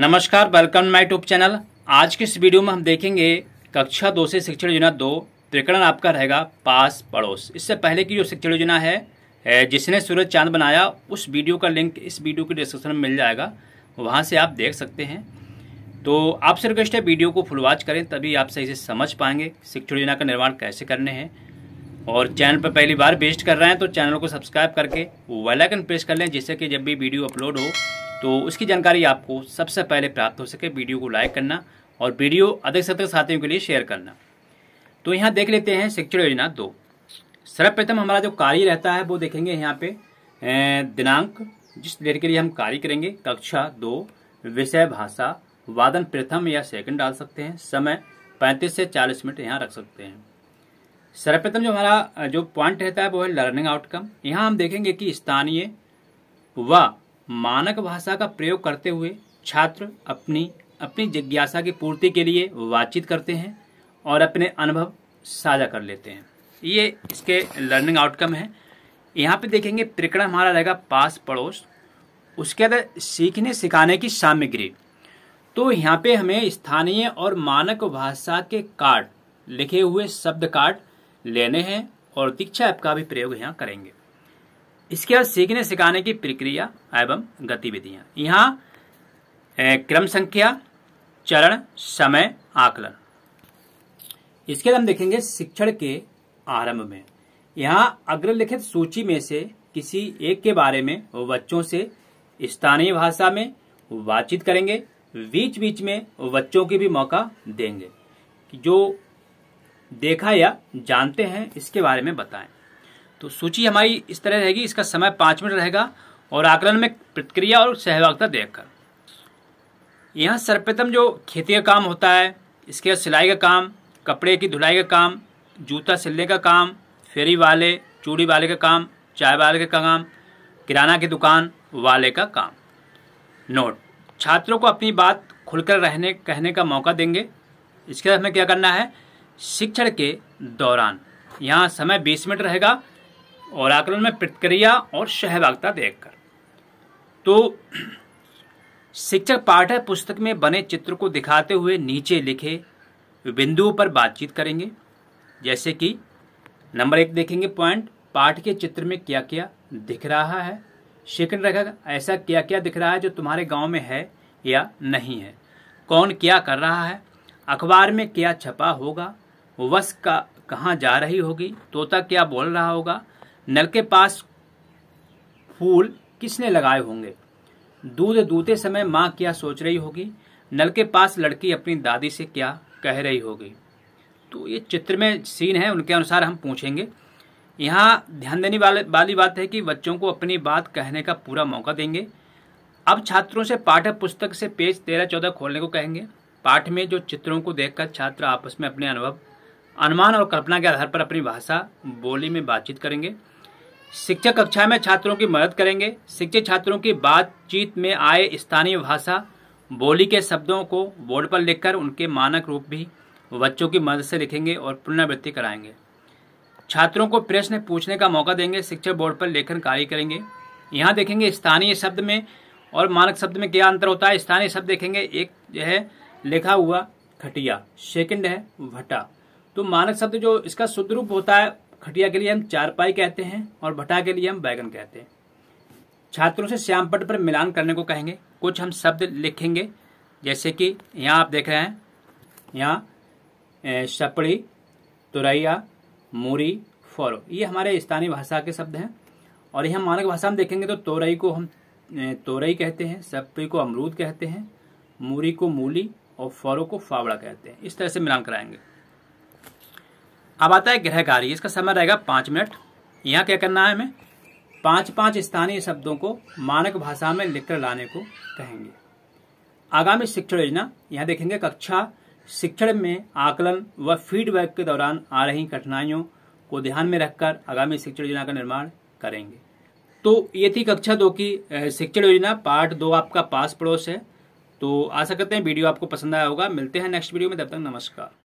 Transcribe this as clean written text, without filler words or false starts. नमस्कार, welcome my YouTube channel. आज के इस वीडियो में हम देखेंगे कक्षा 2 से शिक्षण योजना 2 प्रकरण आपका रहेगा पास पड़ोस। इससे पहले की जो शिक्षण योजना है जिसने सूरज चांद बनाया, उस वीडियो का लिंक इस वीडियो के डिस्क्रिप्शन में मिल जाएगा, वहां से आप देख सकते हैं। तो आपसे रिक्वेस्ट है वीडियो को फुल वॉच करें, तभी आप सही से समझ पाएंगे शिक्षण योजना का निर्माण कैसे करने हैं। और चैनल पर पहली बार विजिट कर रहे हैं तो चैनल को सब्सक्राइब करके बेल आइकन प्रेस कर लें, जिससे कि जब भी वीडियो अपलोड हो तो उसकी जानकारी आपको सबसे पहले प्राप्त हो सके। वीडियो को लाइक करना और वीडियो अधिक से अधिक साथियों के लिए शेयर करना। तो यहाँ देख लेते हैं शिक्षण योजना 2। सर्वप्रथम हमारा जो कार्य रहता है वो देखेंगे यहाँ पे दिनांक, जिस डेट के लिए हम कार्य करेंगे। कक्षा 2, विषय भाषा, वादन प्रथम या सेकंड डाल सकते हैं। समय 35 से 40 मिनट यहाँ रख सकते हैं। सर्वप्रथम जो हमारा जो पॉइंट रहता है वो है लर्निंग आउटकम। यहाँ हम देखेंगे कि स्थानीय व मानक भाषा का प्रयोग करते हुए छात्र अपनी जिज्ञासा की पूर्ति के लिए बातचीत करते हैं और अपने अनुभव साझा कर लेते हैं। ये इसके लर्निंग आउटकम है। यहाँ पे देखेंगे प्रकरण हमारा रहेगा पास पड़ोस। उसके अंदर सीखने सिखाने की सामग्री, तो यहाँ पे हमें स्थानीय और मानक भाषा के कार्ड लिखे हुए शब्द कार्ड लेने हैं और दीक्षा ऐप का भी प्रयोग यहाँ करेंगे। इसके बाद सीखने सिखाने की प्रक्रिया एवं गतिविधियाँ, यहाँ क्रम संख्या, चरण, समय, आकलन। इसके बाद हम देखेंगे शिक्षण के आरंभ में। यहाँ अग्रलिखित सूची में से किसी एक के बारे में बच्चों से स्थानीय भाषा में बातचीत करेंगे। बीच बीच में बच्चों की भी मौका देंगे कि जो देखा या जानते हैं इसके बारे में बताएं। तो सूची हमारी इस तरह रहेगी। इसका समय 5 मिनट रहेगा और आकलन में प्रतिक्रिया और सहभागिता देखकर। यहाँ सर्वप्रथम जो खेती का काम होता है, इसके बाद सिलाई का काम, कपड़े की धुलाई का काम, जूता सिलने का काम, फेरी वाले, चूड़ी वाले का काम, चाय वाले का काम, किराना की दुकान वाले का काम। नोट, छात्रों को अपनी बात खुलकर कहने का मौका देंगे। इसके बाद हमें क्या करना है, शिक्षण के दौरान। यहाँ समय 20 मिनट रहेगा और आकलन में प्रतिक्रिया और सहभागिता देखकर। तो शिक्षक पाठ्य पुस्तक में बने चित्र को दिखाते हुए नीचे लिखे बिंदुओं पर बातचीत करेंगे। जैसे कि नंबर 1 देखेंगे पॉइंट, पाठ के चित्र में क्या क्या दिख रहा है। सेकंड रहेगा, ऐसा क्या क्या दिख रहा है जो तुम्हारे गांव में है या नहीं है। कौन क्या कर रहा है, अखबार में क्या छपा होगा, बस का कहाँ जा रही होगी, तोता क्या बोल रहा होगा, नल के पास फूल किसने लगाए होंगे, दूध दूहते समय माँ क्या सोच रही होगी, नल के पास लड़की अपनी दादी से क्या कह रही होगी। तो ये चित्र में सीन है, उनके अनुसार हम पूछेंगे। यहाँ ध्यान देने वाली बात है कि बच्चों को अपनी बात कहने का पूरा मौका देंगे। अब छात्रों से पाठ्य पुस्तक से पेज 13-14 खोलने को कहेंगे। पाठ में जो चित्रों को देखकर छात्र आपस में अपने अनुभव, अनुमान और कल्पना के आधार पर अपनी भाषा बोली में बातचीत करेंगे। शिक्षक कक्षा में छात्रों की मदद करेंगे। शिक्षक छात्रों की बातचीत में आए स्थानीय भाषा बोली के शब्दों को बोर्ड पर लिखकर उनके मानक रूप भी बच्चों की मदद से लिखेंगे और पुनरावृत्ति कराएंगे। छात्रों को प्रश्न पूछने का मौका देंगे। शिक्षक बोर्ड पर लेखन कार्य करेंगे। यहाँ देखेंगे स्थानीय शब्द में और मानक शब्द में क्या अंतर होता है। स्थानीय शब्द देखेंगे, एक जो है लिखा हुआ खटिया, सेकंड है भट्टा। तो मानक शब्द जो इसका शुद्ध रूप होता है, खटिया के लिए हम चारपाई कहते हैं और भट्टा के लिए हम बैगन कहते हैं। छात्रों से श्यामपट्ट पर मिलान करने को कहेंगे। कुछ हम शब्द लिखेंगे, जैसे कि यहाँ आप देख रहे हैं, यहाँ शपड़ी, तुरैया, मूरी, फोरो, ये हमारे स्थानीय भाषा के शब्द हैं। और यहाँ मानक भाषा में देखेंगे तो तोरई को हम तोरई कहते हैं, शपड़ी को अमरूद कहते हैं, मूरी को मूली और फोरो को फावड़ा कहते हैं। इस तरह से मिलान कराएंगे। अब आता है गृह कार्य। इसका समय रहेगा 5 मिनट। यहाँ क्या करना है, हमें 5-5 स्थानीय शब्दों को मानक भाषा में लिखकर लाने को कहेंगे। आगामी शिक्षण योजना, यहाँ देखेंगे कक्षा शिक्षण में आकलन व फीडबैक के दौरान आ रही कठिनाइयों को ध्यान में रखकर आगामी शिक्षण योजना का निर्माण करेंगे। तो ये थी कक्षा 2 की शिक्षण योजना पार्ट 2 आपका पास पड़ोस है। तो आशा करते हैं वीडियो आपको पसंद आया होगा। मिलते हैं नेक्स्ट वीडियो में, तब तक नमस्कार।